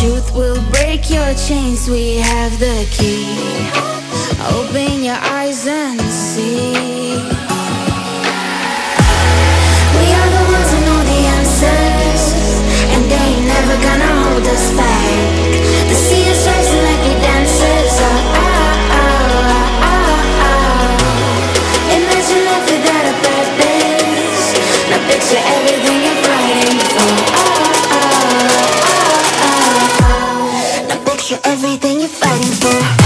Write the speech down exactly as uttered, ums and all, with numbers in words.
truth will break your chains, we have the key. Open your eyes and see. We are the ones who know the answers, and they ain't never gonna hold us back. They see us rising like we dancers. Oh, oh, oh, oh, oh. Imagine life without a purpose. Now picture everything you're fighting for. Oh, everything you're fighting for.